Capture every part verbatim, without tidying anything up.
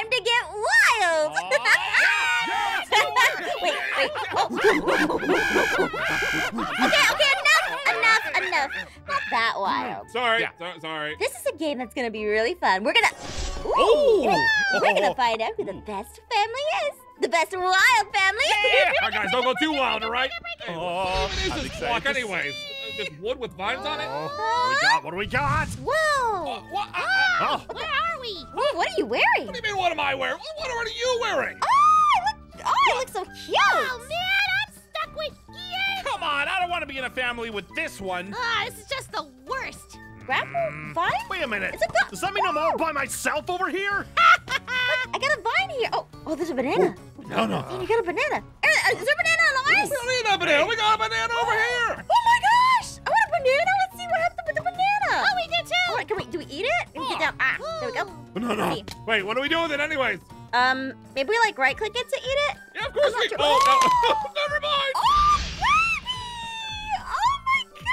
time to get wild! Uh, yeah, yeah, wait, wait. Oh. Okay, okay, enough, enough, enough. Not that wild. Sorry, yeah. so, sorry. This is a game that's gonna be really fun. We're gonna... Ooh, ooh. We're gonna find out who the best family is. The best wild family. Yeah, our guys don't go too wild, all right? Oh, this is block anyways. This wood with vines on it. Oh, we got, what do we got? Whoa. Uh, what, uh, oh, oh. Where are we? What, what are you wearing? What do you mean, what am I wearing? What are you wearing? Oh, I look, oh, I look so cute. Oh, man, I'm stuck with you. Come on, I don't want to be in a family with this one. Ah, uh, this is just the worst. Grapple vine? Wait a minute. Does that mean I'm all by myself over here? I got a vine here. Oh, oh, there's a banana. Ooh, no, no. You got a banana. Is there a banana on ice? We don't need a banana. We got a banana over here. Oh my gosh! I want a banana. Let's see what happened with the banana. Oh, we did too. All right, can we? Do we eat it? Oh. Get down. Ah, there we go. No, no. Wait, what do we do with it, anyways? Um, maybe we like right-click it to eat it. Yeah, of course we. Sure. Oh, oh. No. Never mind. Oh, baby!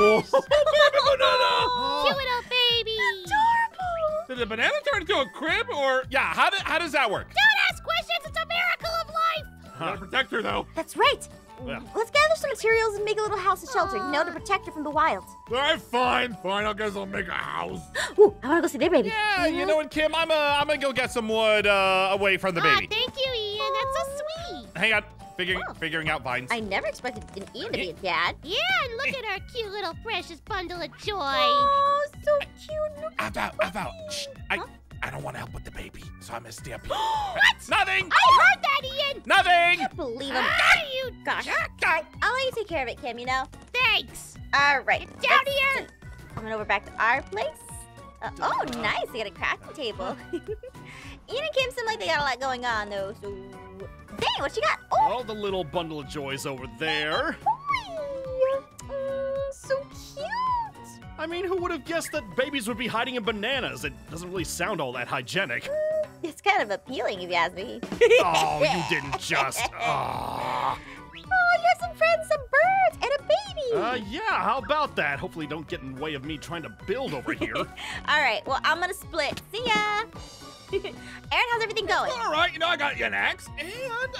Oh my gosh! Whoa. Baby banana. Cute little baby. Adorable. Did the banana turn into a crib or? Yeah. How did? How does that work? Don't ask questions. It's a miracle of life. Huh. Gotta protect her, though. That's right. Yeah. Let's gather some materials and make a little house and shelter, you know, to protect her from the wild. All right, fine, fine. I guess I'll make a house. Ooh, I want to go see their baby. Yeah, mm-hmm. You know what, Kim? I'm, uh, I'm going to go get some wood uh, away from the baby. Oh, thank you, Ian. That's so sweet. Hang on. Figuring, oh. figuring out vines. I never expected an Ian to be a dad. Yeah, and look at our cute little precious bundle of joy. Oh, so cute. Aphmau, Aphmau. Shh. I, huh? I don't want to help with the baby, so I'm going to stay up here. What? Nothing. I heard that, Ian. Nothing. I can't believe him. Ah, you gosh. I'll let you take care of it, Kim, you know? Thanks. All right. Get down Let's here. See. Coming over back to our place. Uh, oh, nice. They got a crafting table. Ian and Kim seem like they got a lot going on, though, so... Dang, what you got? Oh, all the little bundle of joys over there. Mm, so cute. I mean, who would have guessed that babies would be hiding in bananas? It doesn't really sound all that hygienic. Mm, it's kind of appealing, if you ask me. Oh, you didn't just. Oh. Oh, you have some friends, some birds, and a baby. Uh, yeah, how about that? Hopefully don't get in the way of me trying to build over here. All right, well, I'm going to split. See ya. Aaron, how's everything going? All right, you know, I got you an axe and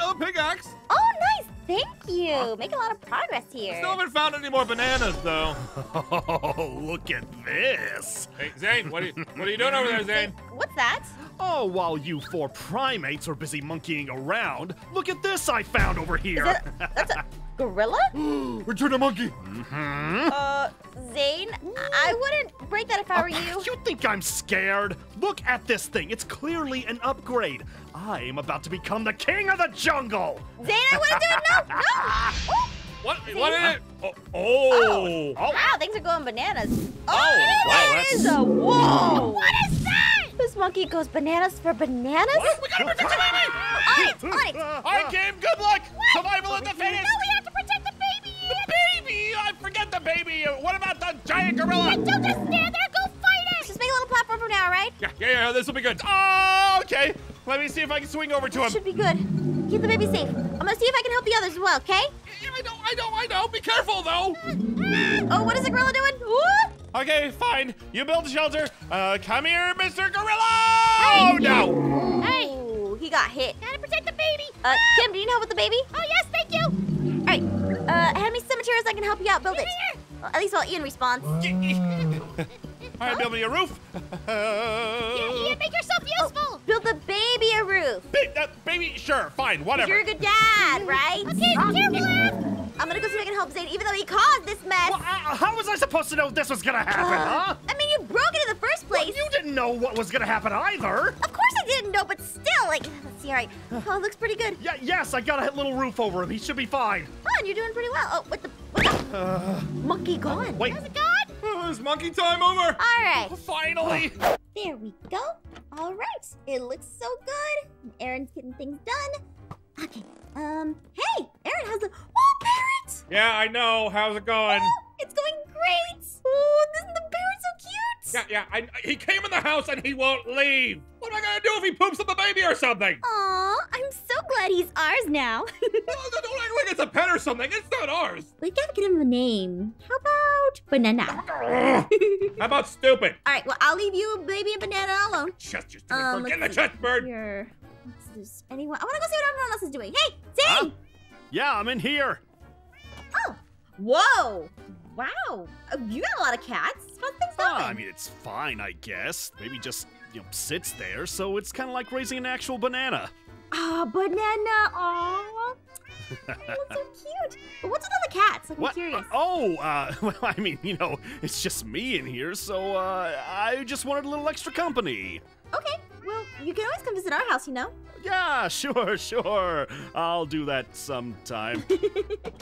a pickaxe. Oh, nice. Thank you. Huh? Making a lot of progress here. I still haven't found any more bananas, though. Oh, look at this. Hey, Zane, what are you, what are you doing over there, Zane? What's that? Oh, while you four primates are busy monkeying around, look at this I found over here. That, that's a gorilla? Return a monkey. Mm-hmm. Uh, Zane, I wouldn't break that if I were you. You think I'm scared? Look at this thing. It's clearly an upgrade. I am about to become the king of the jungle. Zane, I wouldn't do it. No, no. Oh. What? Zane? What is it? Oh. Oh. Oh. Wow, things are going bananas. Oh, oh wow, that is a whoa. What is that? This monkey goes bananas for bananas? What? We gotta protect the baby! On it! On it! All right, game, good luck! What? Survival of the fittest! No, we have to protect the baby! The baby! I forget the baby! What about the giant gorilla? Don't just stand there! Go fight it! Just make a little platform for now, right? Yeah, yeah, yeah, this will be good. Oh, okay. Let me see if I can swing over to him. Should be good. Keep the baby safe. I'm gonna see if I can help the others as well, okay? Yeah, I know, I know, I know. Be careful, though. Oh, what is the gorilla doing? Whoop! Okay, fine. You build a shelter. Uh, come here, Mister Gorilla! Hey. Oh, no! Hey! Ooh, he got hit. Gotta protect the baby! Uh, ah. Kim, do you need help with the baby? Oh, yes, thank you! All right, uh, hand me some materials I can help you out. Build it. Well, at least while Ian responds. All right, build me a roof. Yeah, Ian, make yourself useful! Oh, build the baby a roof. Ba uh, baby, sure, fine, whatever. You're a good dad, right? Okay, careful! I'm gonna go see if I can help Zane, even though he caused this mess. Well, uh, how was I supposed to know this was gonna happen, uh, huh? I mean, you broke it in the first place. Well, you didn't know what was gonna happen either. Of course I didn't know, but still, like, let's see, all right. Oh, it looks pretty good. Yeah, yes, I got a little roof over him. He should be fine. Oh, and you're doing pretty well. Oh, what the? What the? Uh, monkey gone. Uh, wait. How's it gone? Oh, it's monkey time over. All right. Oh, finally. There we go. All right. It looks so good. Aaron's getting things done. Okay. Um, hey, Aaron, how's the... Oh, parrot! Yeah, I know. How's it going? Oh, it's going great. Oh, isn't the parrot so cute? Yeah, yeah. I, he came in the house and he won't leave. What am I gonna do if he poops up the baby or something? Aw, I'm so glad he's ours now. No, don't act like it's a pet or something. It's not ours. We gotta give him a name. How about Banana? How about Stupid? All right, well, I'll leave you Baby and Banana alone. Just, just do it. Um, Forget the chest bird. Here. What's anyone? I wanna go see what everyone else is doing. Hey, Zane! Huh? Yeah, I'm in here. Oh, whoa. Wow, you got a lot of cats. How's things going? Uh, I mean, it's fine, I guess. Maybe just, you know, sits there, so it's kind of like raising an actual banana. Ah, oh, banana, aw. That's so cute. But what's with all the cats? Like, I'm curious. Oh, uh, well, I mean, you know, it's just me in here, so uh, I just wanted a little extra company. Okay, well, you can always come visit our house, you know. Yeah, sure, sure. I'll do that sometime.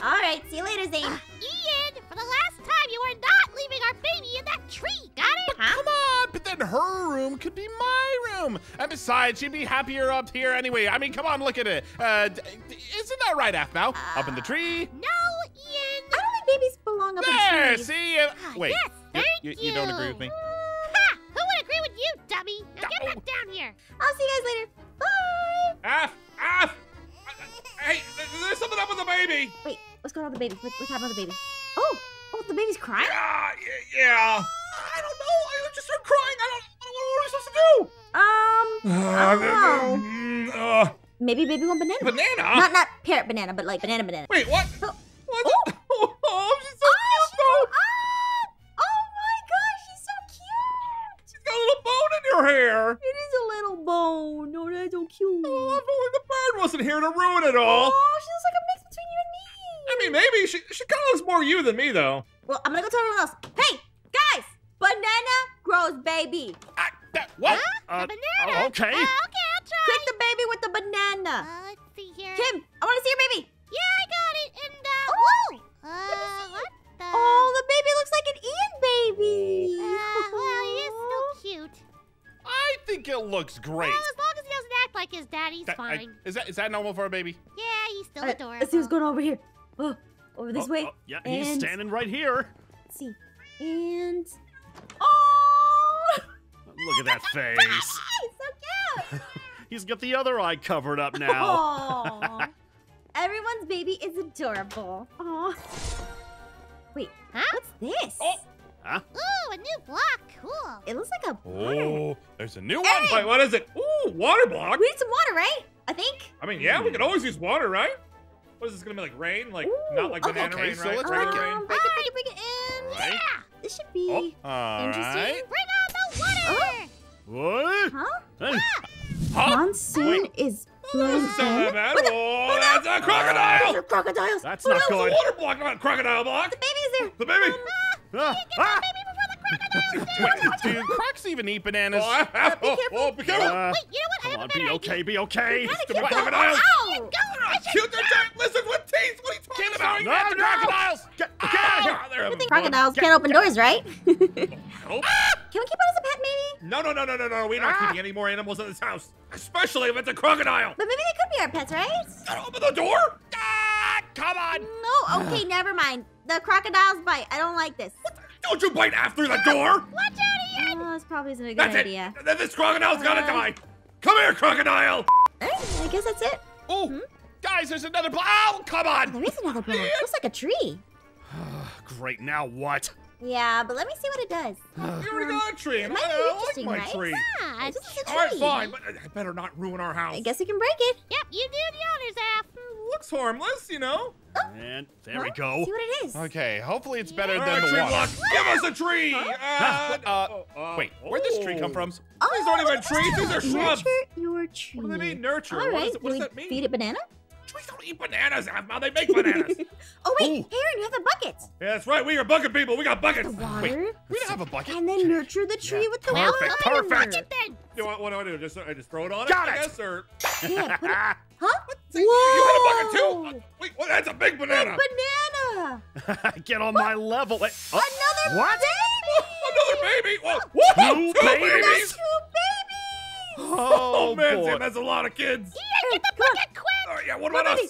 All right, see you later, Zane. Uh, Ian, for the last time, you are not leaving our baby in that tree, got it? Huh? Come on, but then her room could be my room. And besides, she'd be happier up here anyway. I mean, come on, look at it. Uh, isn't that right, Aphmau? Uh, up in the tree? No, Ian. I don't think babies belong up there, in the tree. There, see? Uh, Wait, yes, thank you, you. You don't agree with me? Ha! Who would agree with you, dummy? Now get back down here. I'll see you guys later. Bye! Aph! Aph! Hey, there's something up with the baby! Wait, what's going on with the baby? What, what's happening with the baby? Oh! Oh, the baby's crying? Yeah, yeah. I don't know. I just started crying. I don't, I don't know what we're supposed to do. Um, I don't know. Uh, Maybe baby want banana. Banana? Not, not parrot banana, but like banana banana. Wait, what? Oh. What? Oh, oh, oh she's so oh, cute, though. Up. Oh, my gosh, she's so cute. She's got a little bone in her hair. It is a little bone. No, that's so cute. Oh, if only the bird wasn't here to ruin it all. Oh, she looks like a mix between you and me. I mean, maybe. She, she kind of looks more you than me, though. Well, I'm going to go tell everyone else. Hey, guys, banana grows baby. I, that, what? Huh? Uh, banana? Oh, okay. Oh, okay, I'll try. Click the baby with the banana. Uh, let's see here. Kim, I want to see your baby. Yeah, I got it. And, uh, oh, uh, what the? Oh, the baby looks like an Ian baby. Uh, well, he is so cute. I think it looks great. Well, as long as he doesn't act like his daddy's that, fine. I, is, that, is that normal for a baby? Yeah, he's still right, adorable. Let's see what's going on over here. Oh, over this oh, way. Oh, yeah, and he's standing right here. Let's see. And. Oh! Look at that face. So cute. He's got the other eye covered up now. Oh. Everyone's baby is adorable. Oh. Wait, huh? What's this? Oh. Huh? Ooh, a new block. Cool. It looks like a block. Oh, there's a new hey. one. Wait, what is it? Ooh, water block. We need some water, right? I think. I mean, yeah, mm. we could always use water, right? What is this gonna be like rain? Like Ooh, not like okay, banana okay, rain, so right? Let's break, um, it. Rain. break it, break it, break it in. Right. Yeah, this should be oh, interesting. Right. Bring on the water! Oh. What? Huh? Hey. Ah. Monsoon Wait. is blowing. That doesn't sound that bad. What the? Oh, that's a crocodile! Uh, those are crocodiles. That's oh, not good. That's a water block, not a crocodile block. The baby's there. The baby. Uh, uh, get ah. the baby before the crocodiles. Do crocs even eat bananas? Oh, uh, be careful. Oh, oh, be careful. Uh, Wait, you know what? I have a better idea. Be okay. Be okay. Stupid crocodiles. Ow! Cute, they're giant lizards with teeth. What are you talking about? No, no, no. Crocodiles! Get, get ah, out of here! Crocodiles can't open doors, right? Nope. Ah, can we keep it as a pet, maybe? No, no, no, no, no, no. We're not ah. keeping any more animals in this house, especially if it's a crocodile. But maybe they could be our pets, right? Don't open the door! Ah, come on! No, okay, never mind. The crocodiles bite. I don't like this. What? Don't you bite after the door! Watch out, Ian! Oh, this probably isn't a good that's idea. It. This crocodile's uh, gotta die. Come here, crocodile! I guess that's it. Oh. Hmm? Guys, there's another block. Oh, come on. There is another block. It looks like a tree. Great. Now what? Yeah, but let me see what it does. You already got a tree. It might I, be I interesting, like my right? tree. Yeah, it's just a tree. All right, fine, but I better not ruin our house. I guess we can break it. Yep, you do the honors, Aph. Looks harmless, you know. Oh. And there well, we go. See what it is. Okay, hopefully it's better yeah. than right, the one. Block. Give us a tree. Huh? Uh, uh, oh, uh, Wait, where'd oh. this tree come from? Oh, these aren't even trees. These are shrubs. Nurture your tree. What do they mean, nurture? All right, what, is, what does that mean? Feed it banana? Trees don't eat bananas, Aphmau. They make bananas. Oh, wait. Ooh. Aaron, you have the buckets. Yeah, that's right. We are bucket people. We got buckets. The water. Wait, we don't have a bucket. And then nurture the tree yeah. with the water. Perfect. Water. Perfect. Bucket, then. You know what, what do I do? Just, I just throw it on got it, it, I guess, or? Yeah, put it. Huh? What? See, whoa. You had a bucket, too? Uh, wait, well, that's a big banana. Big banana. Get on what? my level. Wait, uh, Another what? baby. Another baby. Whoa. Whoa. Two, two babies. babies. Two babies. Oh, oh man, Sam, that's a lot of kids. Yeah, get the bucket quick. All right, yeah, what about us?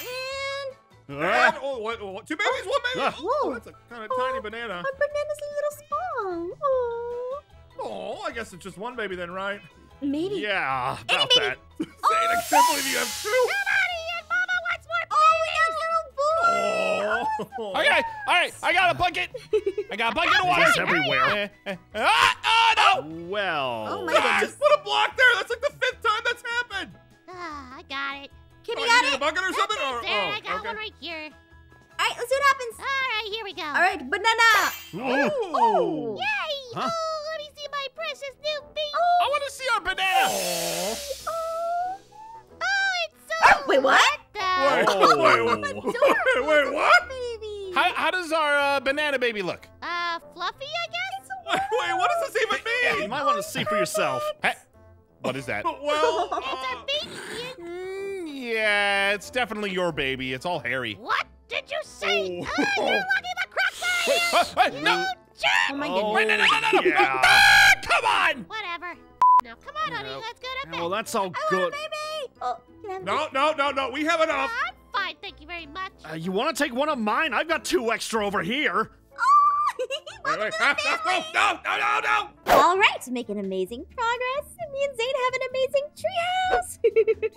And, and oh, what, what, two babies, one baby. Uh, oh, that's a kind of tiny oh, banana. My banana's a little small. Oh. Oh, I guess it's just one baby then, right? Maybe. Yeah, about that. Zane, I can't believe you have two. Come Mama wants more. Oh, little boo. Oh. Okay, all right, I got a bucket. I got a bucket of water. It's everywhere. Ah, oh, no. Well. Oh, my goodness. What a block there. That's like the fifth time that's happened. Ah, I got it. Kimmy got it. You need a bucket or something? I got one right here. All right, let's see what happens. All right, here we go. All right, banana. Oh. Yay. Huh? Oh, let me see my precious new bee. Oh. I want to see our banana. Oh, oh it's so oh, Wait, what? Wait, oh, wait, wait, wait, what? How, how does our uh, banana baby look? Uh, fluffy, I guess? Wait, wait, what does this even mean? Yeah, you might oh, want to see for yourself. Hey, what is that? Well, uh, it's a baby. Yeah, it's definitely your baby. It's all hairy. What? Did you say? Oh, oh you're lucky the crock pot! Wait, wait, you no! Jerk! Oh my goodness! Wait, no, no, no, no! Yeah. Ah, come on! Whatever. Now, come on, no. honey, let's go to bed. Well, that's all I good. Oh, no, no, no, no, we have enough. Uh, I'm fine, thank you very much. Uh, you want to take one of mine? I've got two extra over here. Wait, wait. Ah, ah, ah, no, no, no, no! All right, making amazing progress. Me and Zane have an amazing treehouse.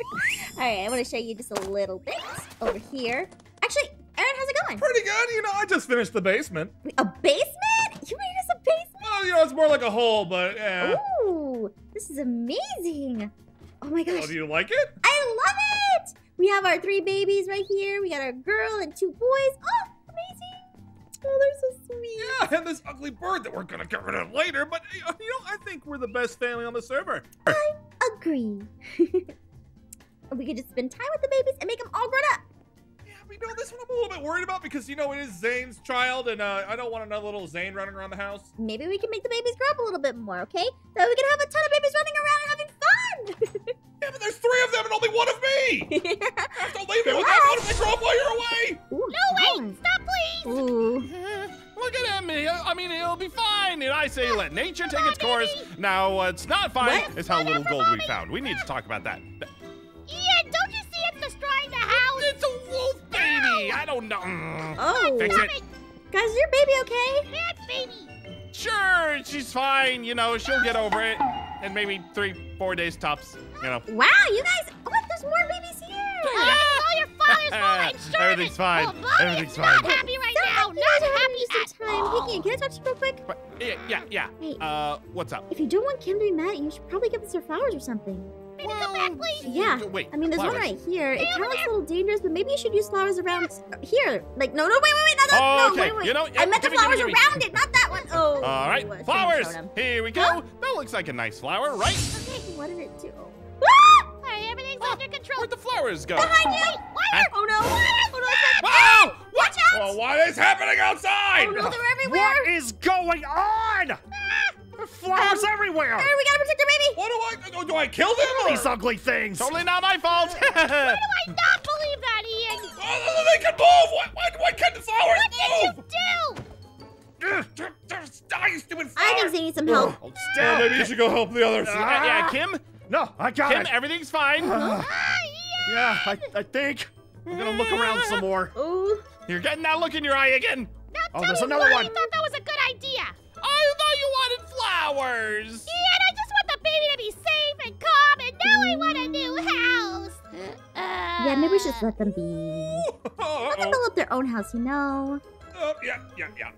All right, I want to show you just a little bit over here. Actually, Aaron, how's it going? Pretty good. You know, I just finished the basement. Wait, a basement? You made us a basement? Well, you know, it's more like a hole, but yeah. Ooh, this is amazing. Oh my gosh. Oh, do you like it? I love it. We have our three babies right here. We got our girl and two boys. Oh, amazing. Oh, they're so sweet. Yeah, and this ugly bird that we're going to get rid of later, but, you know, I think we're the best family on the server. I agree. We could just spend time with the babies and make them all grown up. Yeah, we know this one I'm a little bit worried about because, you know, it is Zane's child, and uh, I don't want another little Zane running around the house. Maybe we can make the babies grow up a little bit more, okay? So we can have a ton of babies running around and having fun. Yeah, but there's three of them and only one of me. Yeah. I have to leave it with that one if they grow up while you're away. Ooh. No, wait, stop, please. Ooh. Look at him. He, I mean, it'll be fine. And I say, let nature take its course. Now, what's uh, not fine what? is how little gold mommy. we found. We need to talk about that. Ian, don't you see it's destroying the house? It's a wolf baby. No. I don't know. Oh, fix it. it. Guys, is your baby okay? Bad baby. Sure, she's fine. You know, she'll get over it. And maybe three, four days tops, you know. Wow, you guys! Oh, look, there's more babies here. Yeah. It's all your father's fault. I'm sure Everything's fine. Well, Bobby Everything's is fine. Not happy right now. Not happy at all. Hey, Ian, can I talk to you real quick? But, yeah, yeah, yeah. Hey, uh, what's up? If you don't want Kim to be mad at you, you should probably give us her flowers or something. Maybe well, come back, please. Yeah. Wait. I mean, there's flowers. one right here. It kind of looks a little dangerous, but maybe you should use flowers around here. Like, no, no, wait, wait, wait, no, no, oh, no, okay. wait, wait. You know, I meant the flowers around it, not that one. Oh. All right, flowers. Here we go. That looks like a nice flower, right? Okay. What did it do? Everything's oh, under control. Where'd the flowers go? Behind you! Wait, wire! Oh no! Oh no! It's Whoa! Watch out! Oh, what is happening outside? Oh no, they're everywhere! What is going on? Ah. There are flowers um, everywhere! Aaron, we gotta protect our baby! What do I do? Do I kill them? Or? These ugly things! Totally not my fault! Why do I not believe that, Ian? Oh, they can move! Why, why, why can't the flowers what move? What did you do? I think they need some help. Oh, yeah, maybe you should go help the others. Uh, yeah, Kim? No, I got Kim, it. Kim, everything's fine. Uh, yeah, I, I think. I'm gonna look around some more. Ooh. You're getting that look in your eye again. Now oh, tell there's me another why one. You thought that was a good idea. I thought you wanted flowers. Yeah, and I just want the baby to be safe and calm, and now I want a new house. Uh, yeah, maybe we should let them be. Uh-oh. Let them build up their own house, you know. Uh, yeah, yeah, yeah.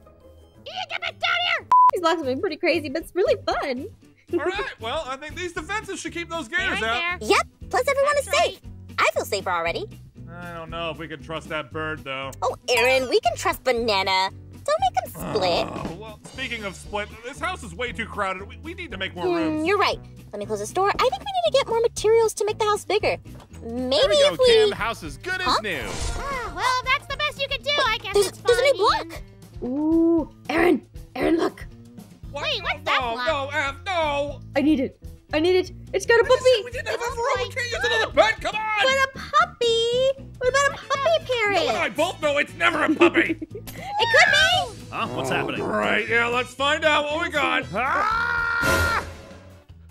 Ian, get back down here! These blocks have been pretty crazy, but it's really fun. All right, well, I think these defenses should keep those gators out. Yep, plus everyone That's is right. safe. I feel safer already. I don't know if we can trust that bird, though. Oh, Aaron, we can trust Banana. Don't make him split. Oh, well, speaking of split, this house is way too crowded. We, we need to make more mm, rooms. You're right. Let me close this door. I think we need to get more materials to make the house bigger. Maybe there we go, if we... Kim, the house is good huh? as new. Oh, well, that's the best you can do. But I guess there's, it's fine. There's a new block. Ooh, Aaron, Aaron, look. What? Wait, what's that block? No, no, F, no. I need it. I need it. It's got a puppy. We didn't have it for all. We can't use another pet. Come on. What a puppy. What about a puppy parent? No, I both know it's never a puppy. It could be. Huh? What's happening? Right. Yeah, let's find out what we got. Ah!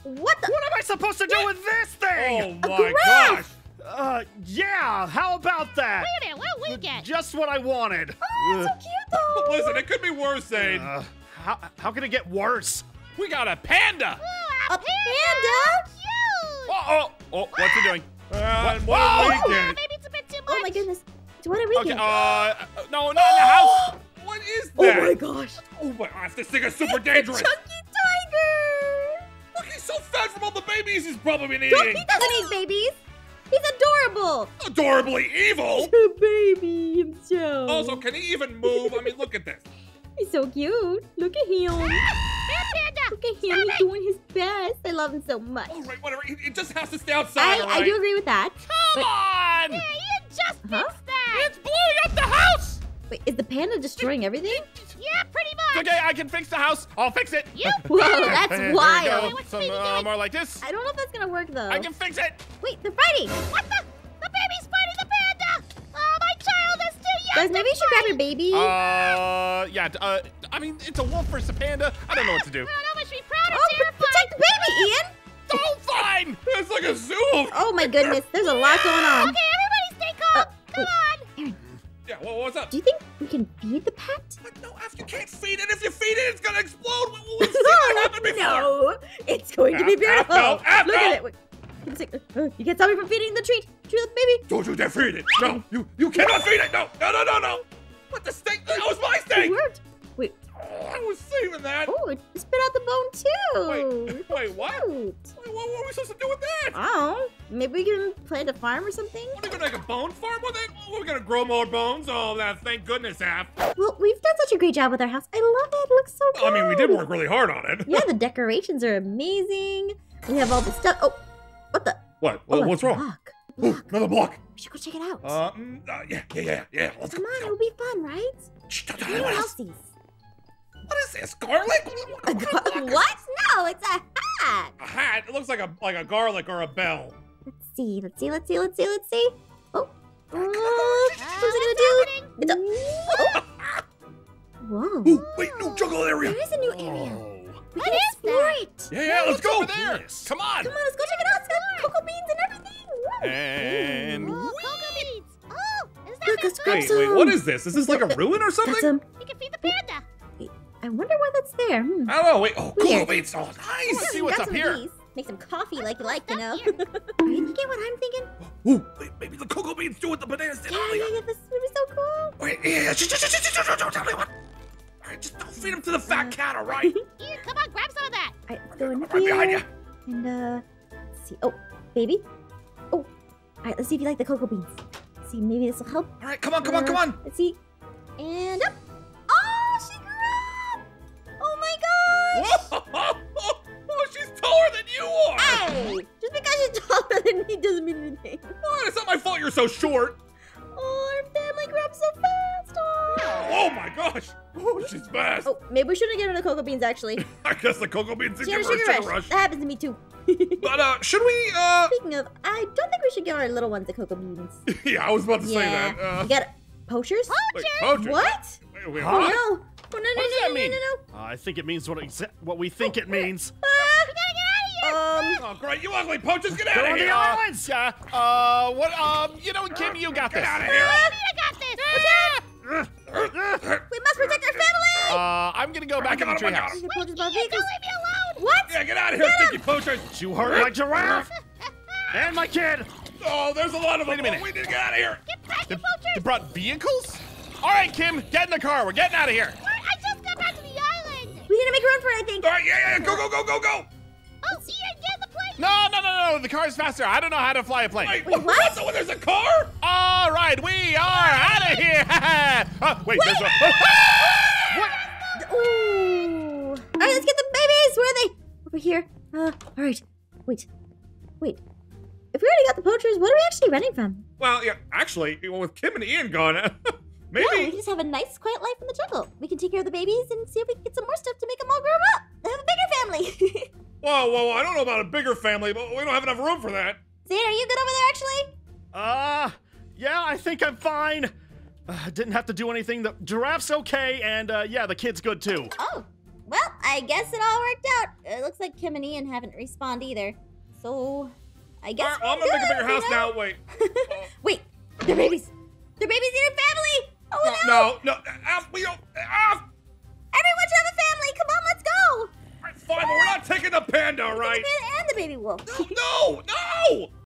What the? What am I supposed to do what? with this thing? Oh, my gosh. Uh, yeah, how about that? Wait a minute, what did we get? Just what I wanted. Oh, that's so cute, though. Listen, it could be worse, Zane. Uh, how, how can it get worse? We got a panda! Ooh, a, a panda? panda? Cute. Oh, oh, oh, what's ah. it doing? Uh, what, what oh, did we get? Maybe it's a bit too much. Oh my goodness. So what did we okay, get? Uh, no, not in the house. What is that? Oh my gosh. Oh my gosh, this thing is super dangerous. It's a chunky tiger. Look, he's so fat from all the babies he's probably been eating. He doesn't eat babies. He's adorable. Adorably evil? He's a baby himself. Also, can he even move? I mean, look at this. He's so cute. Look at him. Look at him. He's doing his best. I love him so much. All right, whatever. It just has to stay outside. I, right? I do agree with that. Come on! Yeah, you just uh-huh. fixed that. It's blowing up the house. Wait, is the panda destroying everything? Yeah, pretty much. Okay, I can fix the house. I'll fix it. Yep. Whoa, that's wild. Wait, Some, uh, more like this. I don't know if that's gonna work though. I can fix it. Wait, they're fighting. What the? The baby's fighting the panda. Oh, my child is too young. Guys, maybe you should grab your baby. Uh, yeah. Uh, I mean, it's a wolf versus a panda. I don't know what to do. I don't know be proud of. Oh, protect the baby, Ian. Oh, fine. It's like a zoo. Oh my goodness, there's a lot going on. Okay, everybody, stay calm. Uh, Come on. Aaron. Yeah, well, what's up? Do you think we can feed the pet? But no, Af, you can't feed it. If you feed it, it's gonna explode. We, we've seen that happen before. No, it's going Af, to be beautiful. Af, Af, Look Af, at Af. it. Wait, you can't stop me from feeding the treat. Treat the baby. Don't you dare feed it. No, you you cannot feed it. No, no, no, no, no. What the steak? That was my steak. It worked. Wait. Oh, I was saving that. Oh, it spit out the bone too. Wait, wait, what? Wait, what were we supposed to do with that? Oh, maybe we can plant a farm or something. What are we gonna make a bone farm with it? We're gonna grow more bones. Oh, that! Thank goodness, Af. Well, we've done such a great job with our house. I love it. It looks so good. Well, I mean, we did work really hard on it. Yeah, the decorations are amazing. We have all the stuff. Oh, what the? What? Well, oh, what's wrong? Block. Ooh, another block. We should go check it out. Uh, mm, uh yeah, yeah, yeah, yeah. Let's Come go. on, it'll be fun, right? Shh, don't tell anyone else. What is this, garlic? What? what? No, it's a hat. A hat? It looks like a like a garlic or a bell. Let's see. Let's see. Let's see. Let's see. Let's see. Oh, uh, what's it gonna do? It's a, oh. Whoa! Ooh, wait, new jungle area. There is a new area. Oh. We can explore it. Yeah, yeah. Let's go. There. Yes. Come on. Come on. Let's go check it out. It's got cocoa beans and everything. Woo. And Whoa, cocoa beans. Oh, is that Let's grab some. Wait, wait. What is this? Is this like a ruin or something? You can feed the panda. I wonder why that's there. Hmm. I don't know. Wait. Oh, cool. Wait, it's all nice. Let's see what's up here. Make some coffee like you like, you know. Are you thinking what I'm thinking? Ooh, wait, maybe the cocoa beans do what the bananas did. Yeah, yeah, yeah. This would be so cool. Wait, yeah, yeah. Don't tell me what. All right, just don't feed them to the fat cat, all right? Here, come on, grab some of that. All right, let's go in here. Right behind you. And, uh, let's see. Oh, baby. Oh. All right, let's see if you like the cocoa beans. Let's see, maybe this will help. All right, come on, come on, come on. Let's see. And up. Oh, she's taller than you are! Hey! Just because she's taller than me doesn't mean anything. Oh, it's not my fault you're so short. Oh, our family grew up so fast. Oh, oh my gosh. Oh, she's fast. Oh, maybe we shouldn't give her the cocoa beans, actually. I guess the cocoa beans didn't give her a sugar rush. rush. That happens to me, too. But, uh, should we, uh... Speaking of, I don't think we should give our little ones the cocoa beans. yeah, I was about to yeah. say that. Uh... You got poachers? Poachers? Wait, poachers? What? Wait, wait, oh, what? no. Oh, no, no, what does no, that no, mean? No, no, no. Uh, I think it means what what we think oh, it means. Uh, we gotta get out of here. Um, oh, great. You ugly poachers, get out of here. Go on the islands. Yeah. Uh, what, um, you know, Kim, you got get this. Get out of here. Uh, I got this. Uh, we must protect our family. Uh, I'm gonna go back in the treehouse. Wait, Ian, don't leave me alone. What? Yeah, get out of here, stinky poachers. You hurt my giraffe. And my kid. Oh, there's a lot of Wait them. Wait a minute. We need to get out of here. Get back, you poachers. They brought vehicles? All right, Kim, get in the car. We're getting out of here. We need to make a run for it, I think. All right, yeah, yeah, go, go, go, go, go. Oh, see, I get the plane. No, no, no, no, the car's faster. I don't know how to fly a plane. Wait, wait what? So there's a car? All right, we are out of here. oh, wait, wait, there's a... what? Ooh. All right, let's get the babies. Where are they? Over here. Uh, all right, wait, wait. If we already got the poachers, what are we actually running from? Well, yeah, actually, with Kim and Ian gone... Maybe. Yeah, we can just have a nice, quiet life in the jungle. We can take care of the babies and see if we can get some more stuff to make them all grow up. And have a bigger family. whoa, whoa, whoa, I don't know about a bigger family, but we don't have enough room for that. Zane, are you good over there, actually? Uh, yeah, I think I'm fine. Uh, didn't have to do anything. The giraffe's okay, and uh, yeah, the kid's good, too. Oh, well, I guess it all worked out. It looks like Kim and Ian haven't respawned either. So, I guess right, I'm gonna good, make a bigger house know? now, wait. Uh, wait, they're babies. They're babies in your family. Oh, no! No, no, Af, we don't, Af! Everyone should have a family! Come on, let's go! fine, but we're not taking the panda, right? And the baby wolf. No, no, no!